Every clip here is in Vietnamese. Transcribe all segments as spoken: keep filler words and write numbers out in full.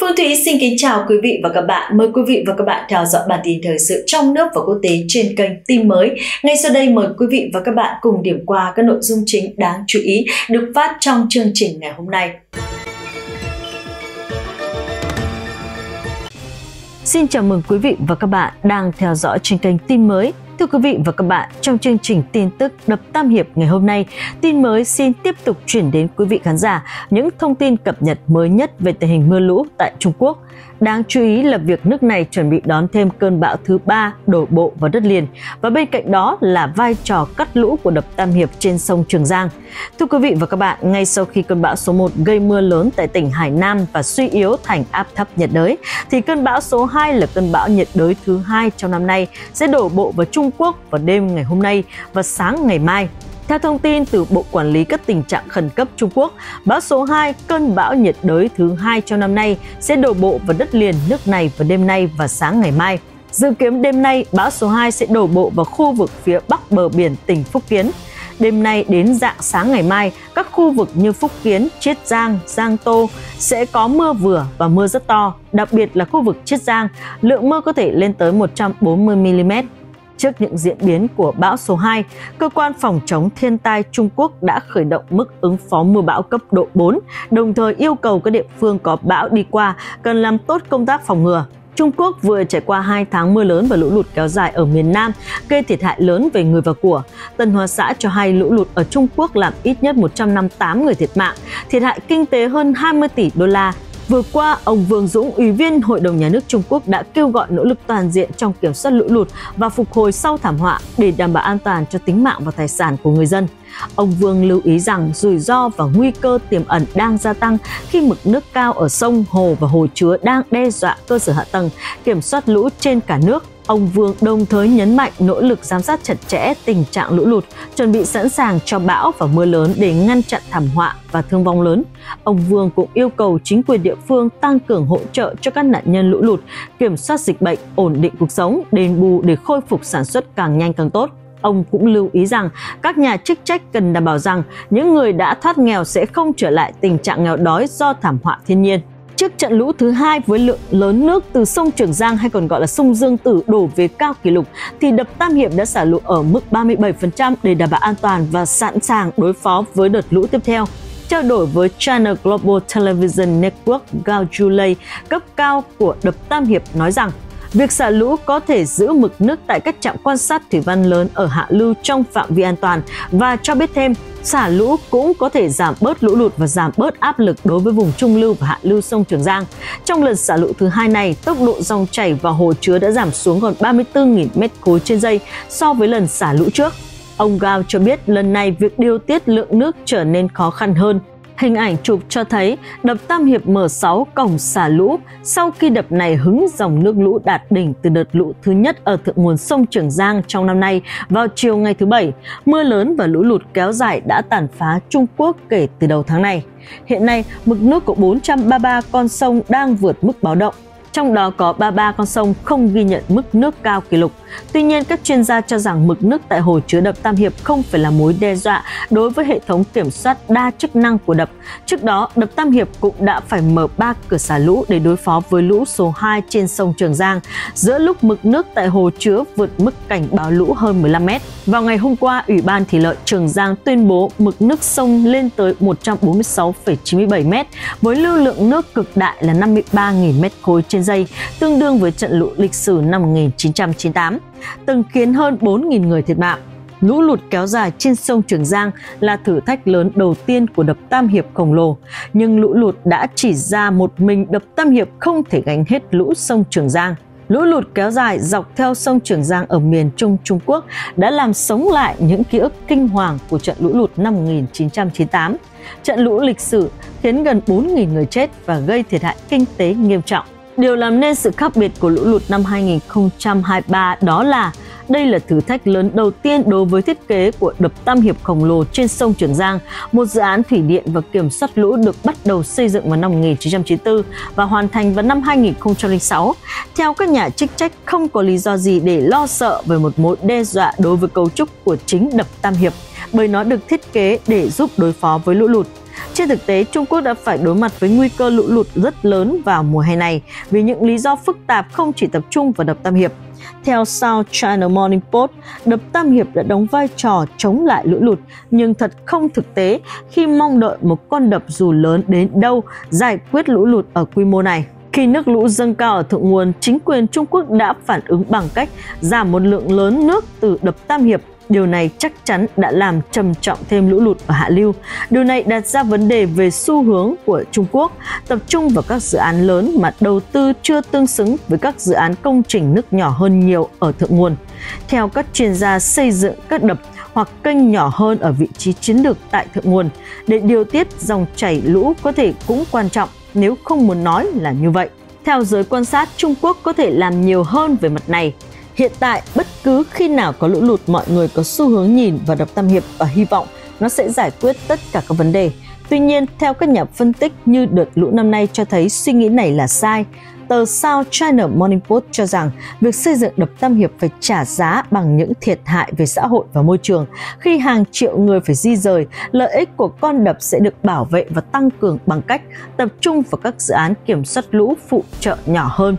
Phương Thúy xin kính chào quý vị và các bạn. Mời quý vị và các bạn theo dõi bản tin thời sự trong nước và quốc tế trên kênh Tin Mới. Ngay sau đây mời quý vị và các bạn cùng điểm qua các nội dung chính đáng chú ý được phát trong chương trình ngày hôm nay. Xin chào mừng quý vị và các bạn đang theo dõi trên kênh Tin Mới. Thưa quý vị và các bạn, trong chương trình tin tức Đập Tam Hiệp ngày hôm nay, Tin Mới xin tiếp tục chuyển đến quý vị khán giả những thông tin cập nhật mới nhất về tình hình mưa lũ tại Trung Quốc. Đáng chú ý là việc nước này chuẩn bị đón thêm cơn bão thứ ba đổ bộ vào đất liền, và bên cạnh đó là vai trò cắt lũ của đập Tam Hiệp trên sông Trường Giang. Thưa quý vị và các bạn, ngay sau khi cơn bão số một gây mưa lớn tại tỉnh Hải Nam và suy yếu thành áp thấp nhiệt đới, thì cơn bão số hai là cơn bão nhiệt đới thứ hai trong năm nay sẽ đổ bộ vào Trung Quốc vào đêm ngày hôm nay và sáng ngày mai. Theo thông tin từ Bộ Quản lý các tình trạng khẩn cấp Trung Quốc, bão số hai, cơn bão nhiệt đới thứ hai trong năm nay, sẽ đổ bộ vào đất liền nước này vào đêm nay và sáng ngày mai. Dự kiến đêm nay, bão số hai sẽ đổ bộ vào khu vực phía bắc bờ biển tỉnh Phúc Kiến. Đêm nay đến rạng sáng ngày mai, các khu vực như Phúc Kiến, Chiết Giang, Giang Tô sẽ có mưa vừa và mưa rất to, đặc biệt là khu vực Chiết Giang, lượng mưa có thể lên tới một trăm bốn mươi mi li mét. Trước những diễn biến của bão số hai, Cơ quan Phòng chống thiên tai Trung Quốc đã khởi động mức ứng phó mưa bão cấp độ bốn, đồng thời yêu cầu các địa phương có bão đi qua cần làm tốt công tác phòng ngừa. Trung Quốc vừa trải qua hai tháng mưa lớn và lũ lụt kéo dài ở miền Nam, gây thiệt hại lớn về người và của. Tân Hoa xã cho hay lũ lụt ở Trung Quốc làm ít nhất một trăm năm mươi tám người thiệt mạng, thiệt hại kinh tế hơn hai mươi tỷ đô la. Vừa qua, ông Vương Dũng, Ủy viên Hội đồng Nhà nước Trung Quốc đã kêu gọi nỗ lực toàn diện trong kiểm soát lũ lụt và phục hồi sau thảm họa để đảm bảo an toàn cho tính mạng và tài sản của người dân. Ông Vương lưu ý rằng rủi ro và nguy cơ tiềm ẩn đang gia tăng khi mực nước cao ở sông, hồ và hồ chứa đang đe dọa cơ sở hạ tầng, kiểm soát lũ trên cả nước. Ông Vương đồng thời nhấn mạnh nỗ lực giám sát chặt chẽ tình trạng lũ lụt, chuẩn bị sẵn sàng cho bão và mưa lớn để ngăn chặn thảm họa và thương vong lớn. Ông Vương cũng yêu cầu chính quyền địa phương tăng cường hỗ trợ cho các nạn nhân lũ lụt, kiểm soát dịch bệnh, ổn định cuộc sống, đền bù để khôi phục sản xuất càng nhanh càng tốt. Ông cũng lưu ý rằng các nhà chức trách cần đảm bảo rằng những người đã thoát nghèo sẽ không trở lại tình trạng nghèo đói do thảm họa thiên nhiên. Trước trận lũ thứ hai với lượng lớn nước từ sông Trường Giang hay còn gọi là sông Dương Tử đổ về cao kỷ lục, thì đập Tam Hiệp đã xả lũ ở mức ba mươi bảy phần trăm để đảm bảo an toàn và sẵn sàng đối phó với đợt lũ tiếp theo. Trao đổi với China Global Television Network, Gao Zhuley, cấp cao của đập Tam Hiệp nói rằng việc xả lũ có thể giữ mực nước tại các trạm quan sát thủy văn lớn ở hạ lưu trong phạm vi an toàn, và cho biết thêm xả lũ cũng có thể giảm bớt lũ lụt và giảm bớt áp lực đối với vùng trung lưu và hạ lưu sông Trường Giang. Trong lần xả lũ thứ hai này, tốc độ dòng chảy vào hồ chứa đã giảm xuống còn ba mươi tư nghìn mét khối trên giây so với lần xả lũ trước. Ông Gao cho biết lần này việc điều tiết lượng nước trở nên khó khăn hơn. Hình ảnh chụp cho thấy đập Tam Hiệp mở sáu cổng xả lũ sau khi đập này hứng dòng nước lũ đạt đỉnh từ đợt lũ thứ nhất ở thượng nguồn sông Trường Giang trong năm nay vào chiều ngày thứ Bảy. Mưa lớn và lũ lụt kéo dài đã tàn phá Trung Quốc kể từ đầu tháng này. Hiện nay, mực nước của bốn trăm ba mươi ba con sông đang vượt mức báo động, trong đó có ba mươi ba con sông không ghi nhận mức nước cao kỷ lục. Tuy nhiên, các chuyên gia cho rằng mực nước tại hồ chứa đập Tam Hiệp không phải là mối đe dọa đối với hệ thống kiểm soát đa chức năng của đập. Trước đó, đập Tam Hiệp cũng đã phải mở ba cửa xả lũ để đối phó với lũ số hai trên sông Trường Giang, giữa lúc mực nước tại hồ chứa vượt mức cảnh báo lũ hơn mười lăm mét. Vào ngày hôm qua, Ủy ban Thủy lợi Trường Giang tuyên bố mực nước sông lên tới một trăm bốn mươi sáu phẩy chín mươi bảy mét, với lưu lượng nước cực đại là năm mươi ba nghìn mét khối trên giây, tương đương với trận lũ lịch sử năm một nghìn chín trăm chín mươi tám, từng khiến hơn bốn nghìn người thiệt mạng. Lũ lụt kéo dài trên sông Trường Giang là thử thách lớn đầu tiên của đập Tam Hiệp khổng lồ, nhưng lũ lụt đã chỉ ra một mình đập Tam Hiệp không thể gánh hết lũ sông Trường Giang. Lũ lụt kéo dài dọc theo sông Trường Giang ở miền Trung Trung Quốc đã làm sống lại những ký ức kinh hoàng của trận lũ lụt năm một nghìn chín trăm chín mươi tám. Trận lũ lịch sử khiến gần bốn nghìn người chết và gây thiệt hại kinh tế nghiêm trọng. Điều làm nên sự khác biệt của lũ lụt năm hai nghìn không trăm hai mươi ba đó là đây là thử thách lớn đầu tiên đối với thiết kế của đập Tam Hiệp khổng lồ trên sông Trường Giang, một dự án thủy điện và kiểm soát lũ được bắt đầu xây dựng vào năm một nghìn chín trăm chín mươi tư và hoàn thành vào năm hai nghìn không trăm lẻ sáu. Theo các nhà chức trách, không có lý do gì để lo sợ về một mối đe dọa đối với cấu trúc của chính đập Tam Hiệp, bởi nó được thiết kế để giúp đối phó với lũ lụt. Trên thực tế, Trung Quốc đã phải đối mặt với nguy cơ lũ lụt rất lớn vào mùa hè này vì những lý do phức tạp không chỉ tập trung vào đập Tam Hiệp. Theo South China Morning Post, đập Tam Hiệp đã đóng vai trò chống lại lũ lụt, nhưng thật không thực tế khi mong đợi một con đập dù lớn đến đâu giải quyết lũ lụt ở quy mô này. Khi nước lũ dâng cao ở thượng nguồn, chính quyền Trung Quốc đã phản ứng bằng cách giảm một lượng lớn nước từ đập Tam Hiệp. Điều này chắc chắn đã làm trầm trọng thêm lũ lụt ở hạ lưu. Điều này đặt ra vấn đề về xu hướng của Trung Quốc, tập trung vào các dự án lớn mà đầu tư chưa tương xứng với các dự án công trình nước nhỏ hơn nhiều ở thượng nguồn. Theo các chuyên gia, xây dựng các đập hoặc kênh nhỏ hơn ở vị trí chiến lược tại thượng nguồn để điều tiết dòng chảy lũ có thể cũng quan trọng, nếu không muốn nói là như vậy. Theo giới quan sát, Trung Quốc có thể làm nhiều hơn về mặt này. Hiện tại, bất cứ khi nào có lũ lụt, mọi người có xu hướng nhìn vào đập Tam Hiệp và hy vọng nó sẽ giải quyết tất cả các vấn đề. Tuy nhiên, theo các nhà phân tích, như đợt lũ năm nay cho thấy suy nghĩ này là sai. Tờ South China Morning Post cho rằng việc xây dựng đập Tam Hiệp phải trả giá bằng những thiệt hại về xã hội và môi trường. Khi hàng triệu người phải di rời, lợi ích của con đập sẽ được bảo vệ và tăng cường bằng cách tập trung vào các dự án kiểm soát lũ phụ trợ nhỏ hơn.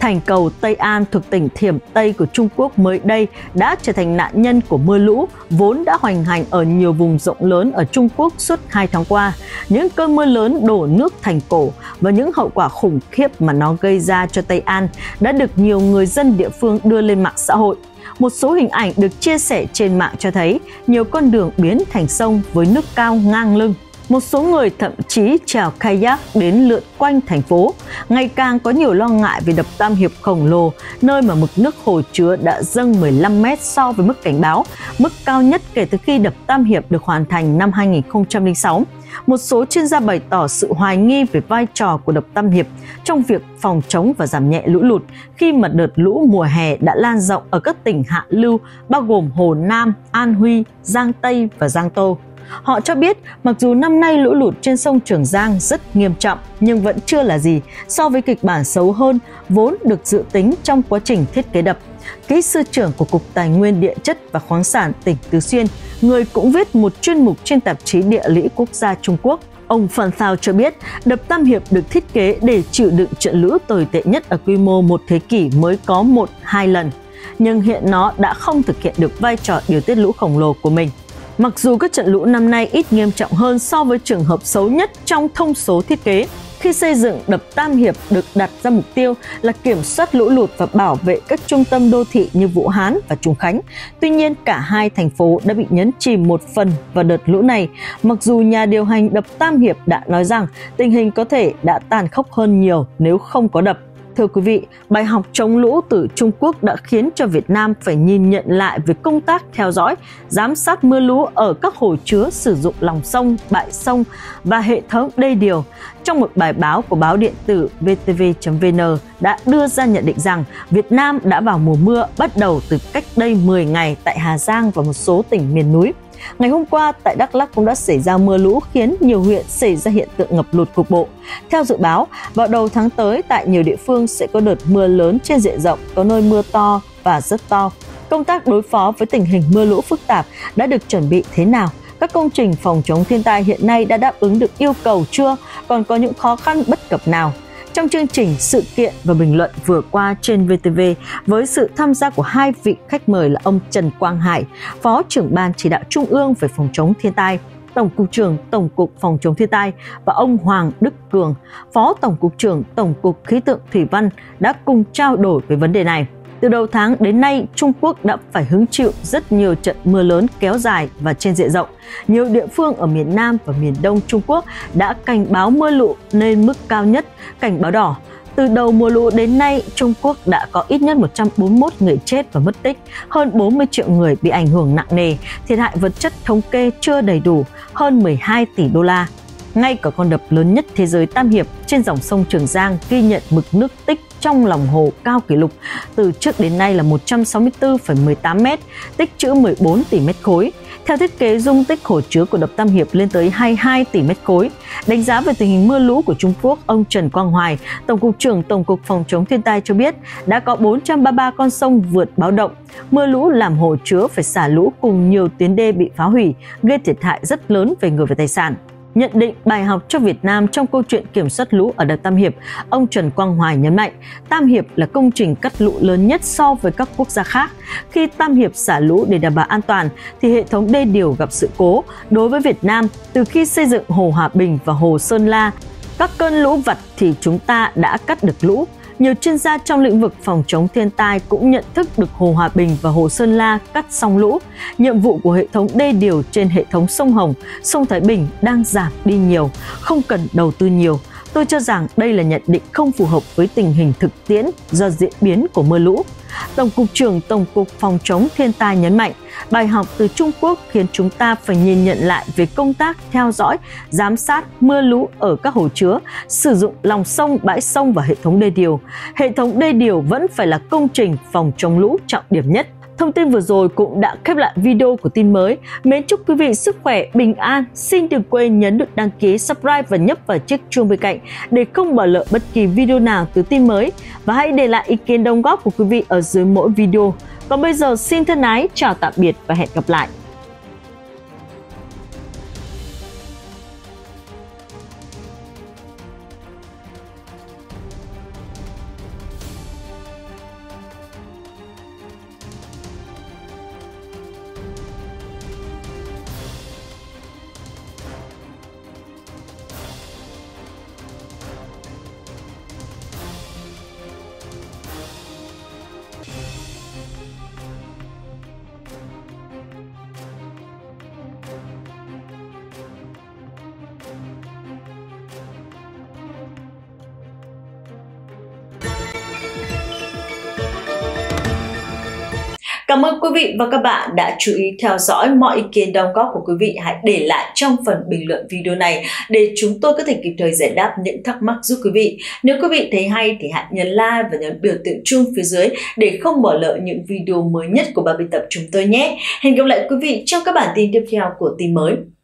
Thành cầu Tây An thuộc tỉnh Thiểm Tây của Trung Quốc mới đây đã trở thành nạn nhân của mưa lũ, vốn đã hoành hành ở nhiều vùng rộng lớn ở Trung Quốc suốt hai tháng qua. Những cơn mưa lớn đổ nước thành cổ và những hậu quả khủng khiếp mà nó gây ra cho Tây An đã được nhiều người dân địa phương đưa lên mạng xã hội. Một số hình ảnh được chia sẻ trên mạng cho thấy nhiều con đường biến thành sông với nước cao ngang lưng. Một số người thậm chí chèo kayak đến lượn quanh thành phố. Ngày càng có nhiều lo ngại về đập Tam Hiệp khổng lồ, nơi mà mực nước hồ chứa đã dâng mười lăm mét so với mức cảnh báo, mức cao nhất kể từ khi đập Tam Hiệp được hoàn thành năm hai nghìn không trăm lẻ sáu. Một số chuyên gia bày tỏ sự hoài nghi về vai trò của đập Tam Hiệp trong việc phòng chống và giảm nhẹ lũ lụt khi mà đợt lũ mùa hè đã lan rộng ở các tỉnh hạ lưu, bao gồm Hồ Nam, An Huy, Giang Tây và Giang Tô. Họ cho biết mặc dù năm nay lũ lụt trên sông Trường Giang rất nghiêm trọng nhưng vẫn chưa là gì so với kịch bản xấu hơn vốn được dự tính trong quá trình thiết kế đập. Kỹ sư trưởng của Cục Tài nguyên Địa chất và Khoáng sản tỉnh Tứ Xuyên, người cũng viết một chuyên mục trên tạp chí Địa lý Quốc gia Trung Quốc, ông Phan Sao cho biết đập Tam Hiệp được thiết kế để chịu đựng trận lũ tồi tệ nhất ở quy mô một thế kỷ mới có một hai lần, nhưng hiện nó đã không thực hiện được vai trò điều tiết lũ khổng lồ của mình. Mặc dù các trận lũ năm nay ít nghiêm trọng hơn so với trường hợp xấu nhất trong thông số thiết kế, khi xây dựng đập Tam Hiệp được đặt ra mục tiêu là kiểm soát lũ lụt và bảo vệ các trung tâm đô thị như Vũ Hán và Trùng Khánh. Tuy nhiên, cả hai thành phố đã bị nhấn chìm một phần vào đợt lũ này, mặc dù nhà điều hành đập Tam Hiệp đã nói rằng tình hình có thể đã tàn khốc hơn nhiều nếu không có đập. Thưa quý vị, bài học chống lũ từ Trung Quốc đã khiến cho Việt Nam phải nhìn nhận lại về công tác theo dõi, giám sát mưa lũ ở các hồ chứa sử dụng lòng sông, bãi sông và hệ thống đê điều. Trong một bài báo của báo điện tử vê tê vê chấm vê en đã đưa ra nhận định rằng Việt Nam đã vào mùa mưa bắt đầu từ cách đây mười ngày tại Hà Giang và một số tỉnh miền núi. Ngày hôm qua, tại Đắk Lắk cũng đã xảy ra mưa lũ khiến nhiều huyện xảy ra hiện tượng ngập lụt cục bộ. Theo dự báo, vào đầu tháng tới, tại nhiều địa phương sẽ có đợt mưa lớn trên diện rộng, có nơi mưa to và rất to. Công tác đối phó với tình hình mưa lũ phức tạp đã được chuẩn bị thế nào? Các công trình phòng chống thiên tai hiện nay đã đáp ứng được yêu cầu chưa? Còn có những khó khăn bất cập nào? Trong chương trình Sự kiện và Bình luận vừa qua trên vê tê vê, với sự tham gia của hai vị khách mời là ông Trần Quang Hải, Phó trưởng Ban Chỉ đạo Trung ương về phòng chống thiên tai, Tổng cục trưởng Tổng cục phòng chống thiên tai và ông Hoàng Đức Cường, Phó Tổng cục trưởng Tổng cục khí tượng thủy văn đã cùng trao đổi về vấn đề này. Từ đầu tháng đến nay, Trung Quốc đã phải hứng chịu rất nhiều trận mưa lớn kéo dài và trên diện rộng. Nhiều địa phương ở miền Nam và miền Đông Trung Quốc đã cảnh báo mưa lũ lên mức cao nhất, cảnh báo đỏ. Từ đầu mùa lũ đến nay, Trung Quốc đã có ít nhất một trăm bốn mươi mốt người chết và mất tích, hơn bốn mươi triệu người bị ảnh hưởng nặng nề, thiệt hại vật chất thống kê chưa đầy đủ, hơn mười hai tỷ đô la. Ngay cả con đập lớn nhất thế giới Tam Hiệp trên dòng sông Trường Giang ghi nhận mực nước tích trong lòng hồ cao kỷ lục từ trước đến nay là một trăm sáu mươi tư phẩy mười tám mét, tích trữ mười bốn tỷ mét khối. Theo thiết kế, dung tích hồ chứa của đập Tam Hiệp lên tới hai mươi hai tỷ mét khối. Đánh giá về tình hình mưa lũ của Trung Quốc, ông Trần Quang Hoài, Tổng cục trưởng Tổng cục phòng chống thiên tai cho biết đã có bốn trăm ba mươi ba con sông vượt báo động. Mưa lũ làm hồ chứa phải xả lũ cùng nhiều tuyến đê bị phá hủy, gây thiệt hại rất lớn về người và tài sản. Nhận định bài học cho Việt Nam trong câu chuyện kiểm soát lũ ở đập Tam Hiệp, ông Trần Quang Hoài nhấn mạnh Tam Hiệp là công trình cắt lũ lớn nhất so với các quốc gia khác. Khi Tam Hiệp xả lũ để đảm bảo an toàn thì hệ thống đê điều gặp sự cố. Đối với Việt Nam, từ khi xây dựng Hồ Hòa Bình và Hồ Sơn La, các cơn lũ vặt thì chúng ta đã cắt được lũ. Nhiều chuyên gia trong lĩnh vực phòng chống thiên tai cũng nhận thức được Hồ Hòa Bình và Hồ Sơn La cắt xong lũ. Nhiệm vụ của hệ thống đê điều trên hệ thống sông Hồng, sông Thái Bình đang giảm đi nhiều, không cần đầu tư nhiều. Tôi cho rằng đây là nhận định không phù hợp với tình hình thực tiễn do diễn biến của mưa lũ. Tổng cục trưởng Tổng cục Phòng chống thiên tai nhấn mạnh, bài học từ Trung Quốc khiến chúng ta phải nhìn nhận lại về công tác theo dõi, giám sát mưa lũ ở các hồ chứa, sử dụng lòng sông, bãi sông và hệ thống đê điều. Hệ thống đê điều vẫn phải là công trình phòng chống lũ trọng điểm nhất. Thông tin vừa rồi cũng đã khép lại video của Tin Mới. Mến chúc quý vị sức khỏe, bình an. Xin đừng quên nhấn nút đăng ký, subscribe và nhấp vào chiếc chuông bên cạnh để không bỏ lỡ bất kỳ video nào từ Tin Mới. Và hãy để lại ý kiến đóng góp của quý vị ở dưới mỗi video. Còn bây giờ xin thân ái, chào tạm biệt và hẹn gặp lại. Cảm ơn quý vị và các bạn đã chú ý theo dõi. Mọi ý kiến đóng góp của quý vị hãy để lại trong phần bình luận video này để chúng tôi có thể kịp thời giải đáp những thắc mắc giúp quý vị. Nếu quý vị thấy hay thì hãy nhấn like và nhấn biểu tượng chuông phía dưới để không bỏ lỡ những video mới nhất của ban biên tập chúng tôi nhé. Hẹn gặp lại quý vị trong các bản tin tiếp theo của Tin Mới.